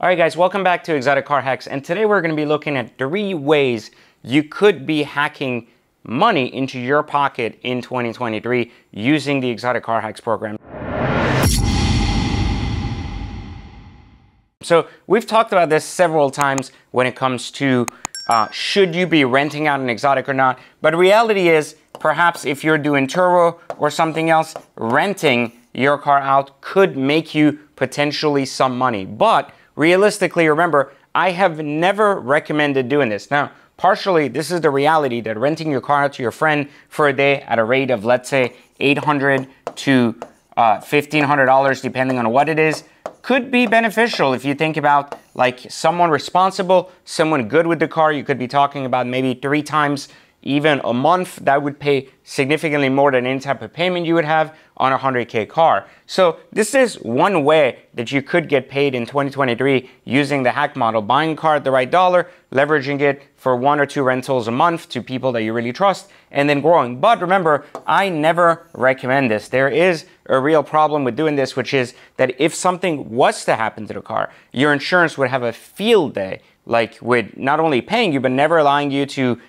All right guys, welcome back to Exotic Car Hacks, and today we're going to be looking at 3 ways you could be hacking money into your pocket in 2023 using the Exotic Car Hacks program. So we've talked about this several times when it comes to should you be renting out an exotic or not, but reality is perhaps if you're doing Turo or something else, renting your car out could make you potentially some money. But realistically, remember, I have never recommended doing this. Now, partially, this is the reality that renting your car out to your friend for a day at a rate of, let's say, $800 to $1,500, depending on what it is, could be beneficial if you think about like someone responsible, someone good with the car. You could be talking about maybe 3 times even a month. That would pay significantly more than any type of payment you would have on a 100K car. So this is one way that you could get paid in 2023 using the hack model, buying a car at the right dollar, leveraging it for 1 or 2 rentals a month to people that you really trust, and then growing. But remember, I never recommend this. There is a real problem with doing this, which is that if something was to happen to the car, your insurance would have a field day, like with not only paying you, but never allowing you to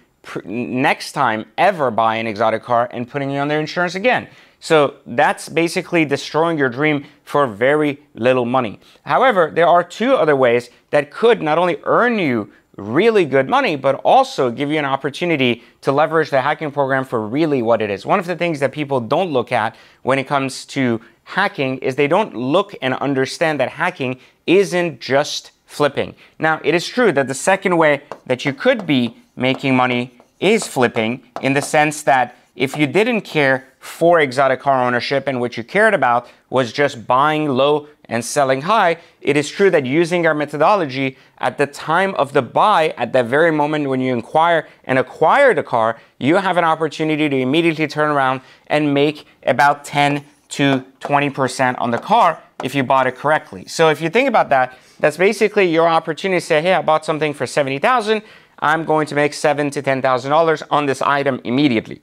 next time ever buy an exotic car and putting you on their insurance again. So that's basically destroying your dream for very little money. However, there are 2 other ways that could not only earn you really good money, but also give you an opportunity to leverage the hacking program for really what it is. One of the things that people don't look at when it comes to hacking is they don't look and understand that hacking isn't just flipping. Now, it is true that the second way that you could be making money is flipping, in the sense that if you didn't care for exotic car ownership and what you cared about was just buying low and selling high, it is true that using our methodology at the time of the buy, at that very moment when you inquire and acquire the car, you have an opportunity to immediately turn around and make about 10 to 20% on the car if you bought it correctly. So if you think about that, that's basically your opportunity to say, hey, I bought something for $70,000, I'm going to make $7,000 to $10,000 on this item immediately.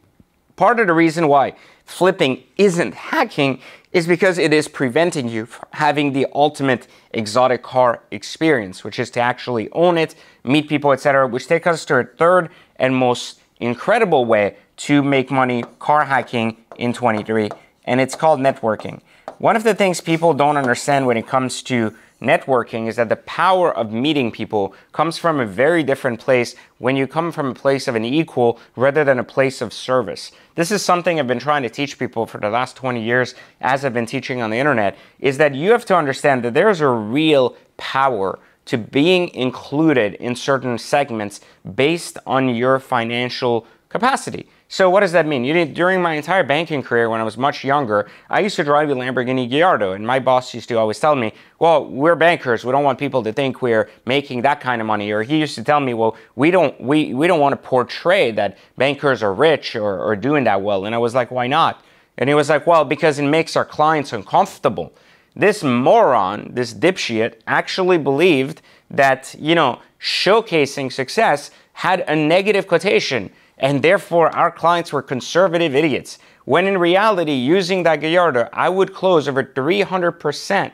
Part of the reason why flipping isn't hacking is because it is preventing you from having the ultimate exotic car experience, which is to actually own it, meet people, etc., which takes us to a 3rd and most incredible way to make money car hacking in 2023, and it's called networking. One of the things people don't understand when it comes to networking is that the power of meeting people comes from a very different place when you come from a place of an equal rather than a place of service. This is something I've been trying to teach people for the last 20 years as I've been teaching on the internet, is that you have to understand that there's a real power to being included in certain segments based on your financial capacity. So what does that mean? During my entire banking career, when I was much younger, I used to drive a Lamborghini Gallardo, and my boss used to always tell me, well, we're bankers, we don't want people to think we're making that kind of money. Or he used to tell me, well, we don't want to portray that bankers are rich or doing that well. And I was like, why not? And he was like, well, because it makes our clients uncomfortable. This moron, this dipshit, actually believed that, you know, showcasing success had a negative connotation, and therefore our clients were conservative idiots. When in reality, using that Gallardo, I would close over 300%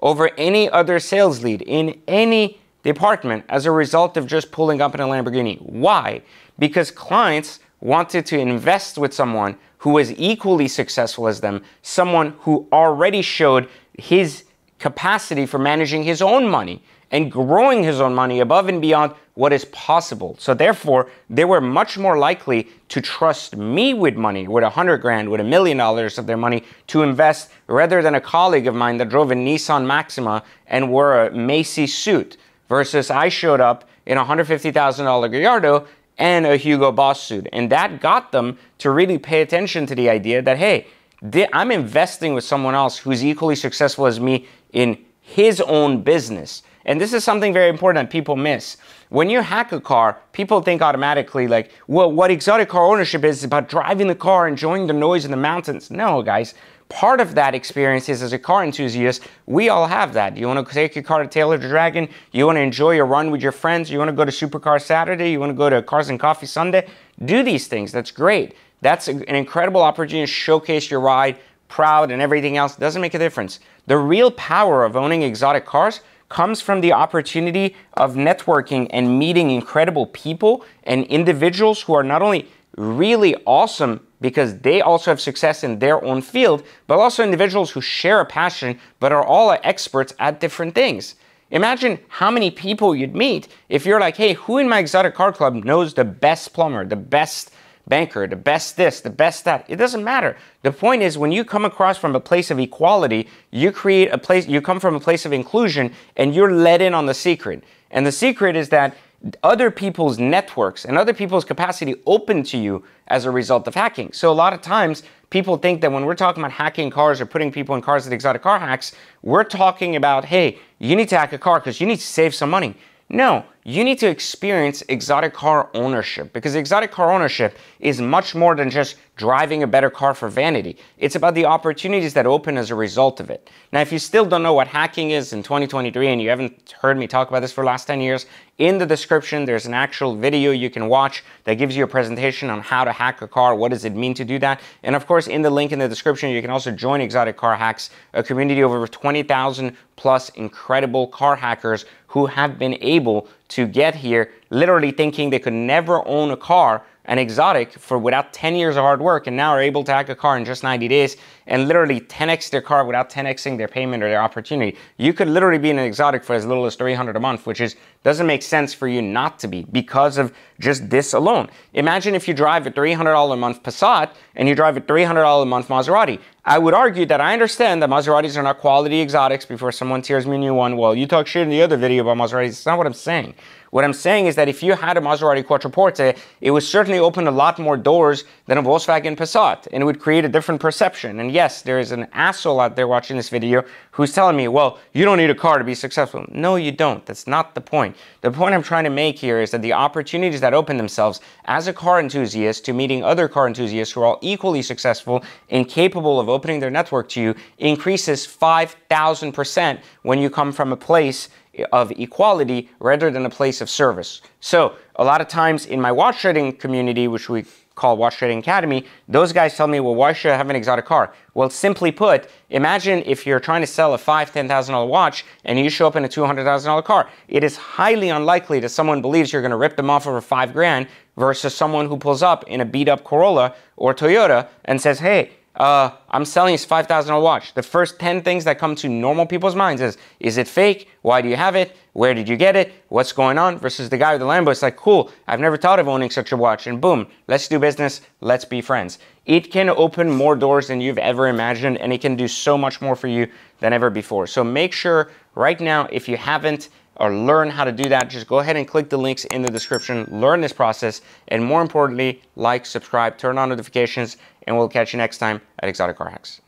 over any other sales lead in any department as a result of just pulling up in a Lamborghini. Why? Because clients wanted to invest with someone who was equally successful as them, someone who already showed his capacity for managing his own money and growing his own money above and beyond what is possible. So therefore, they were much more likely to trust me with money, with $100 grand, with $1 million of their money to invest, rather than a colleague of mine that drove a Nissan Maxima and wore a Macy suit, versus I showed up in a $150,000 Gallardo and a Hugo Boss suit. And that got them to really pay attention to the idea that, hey, I'm investing with someone else who's equally successful as me in his own business. And this is something very important that people miss. When you hack a car, people think automatically like, well, what exotic car ownership is about driving the car, enjoying the noise in the mountains. No, guys. Part of that experience is, as a car enthusiast, we all have that. You want to take your car to Tail of the Dragon. You want to enjoy your run with your friends. You want to go to Supercar Saturday. You want to go to Cars and Coffee Sunday. Do these things. That's great. That's an incredible opportunity to showcase your ride, proud and everything else. Doesn't make a difference. The real power of owning exotic cars comes from the opportunity of networking and meeting incredible people and individuals who are not only really awesome because they also have success in their own field, but also individuals who share a passion but are all experts at different things. Imagine how many people you'd meet if you're like, hey, who in my exotic car club knows the best plumber, the best banker, the best this, the best that? It doesn't matter. The point is, when you come across from a place of equality, you come from a place of inclusion, and you're let in on the secret. And the secret is that other people's networks and other people's capacity open to you as a result of hacking. So a lot of times people think that when we're talking about hacking cars or putting people in cars at Exotic Car Hacks, we're talking about, hey, you need to hack a car because you need to save some money. No, you need to experience exotic car ownership, because exotic car ownership is much more than just driving a better car for vanity. It's about the opportunities that open as a result of it. Now, if you still don't know what hacking is in 2023 and you haven't heard me talk about this for the last 10 years, in the description, there's an actual video you can watch that gives you a presentation on how to hack a car, what does it mean to do that. And of course, in the link in the description, you can also join Exotic Car Hacks, a community of over 20,000 plus incredible car hackers who have been able to get here literally thinking they could never own a car, an exotic, for without 10 years of hard work, and now are able to hack a car in just 90 days and literally 10x their car without 10xing their payment or their opportunity. You could literally be in an exotic for as little as $300 a month, which doesn't make sense for you not to be because of just this alone. Imagine if you drive a $300 a month Passat and you drive a $300 a month Maserati. I would argue that I understand that Maseratis are not quality exotics before someone tears me a new one. Well, you talk shit in the other video about Maseratis. It's not what I'm saying. What I'm saying is that if you had a Maserati Quattroporte, it would certainly open a lot more doors than a Volkswagen Passat, and it would create a different perception. And yes, there is an asshole out there watching this video who's telling me, well, you don't need a car to be successful. No, you don't. That's not the point. The point I'm trying to make here is that the opportunities that open themselves as a car enthusiast to meeting other car enthusiasts who are all equally successful and capable of opening their network to you increases 5,000% when you come from a place of equality rather than a place of service. So a lot of times in my watch trading community, which we call Watch Trading Academy, those guys tell me, well, why should I have an exotic car? Well, simply put, imagine if you're trying to sell a $5,000, $10,000 watch and you show up in a $200,000 car. It is highly unlikely that someone believes you're going to rip them off over $5 grand versus someone who pulls up in a beat up Corolla or Toyota and says, hey, I'm selling this $5,000 watch. The first 10 things that come to normal people's minds is it fake? Why do you have it? Where did you get it? What's going on? Versus the guy with the Lambo, it's like, cool, I've never thought of owning such a watch, and boom, let's do business, let's be friends. It can open more doors than you've ever imagined, and it can do so much more for you than ever before. So make sure right now, if you haven't or learn how to do that, just go ahead and click the links in the description, learn this process, and more importantly, like, subscribe, turn on notifications, and we'll catch you next time at Exotic Car Hacks.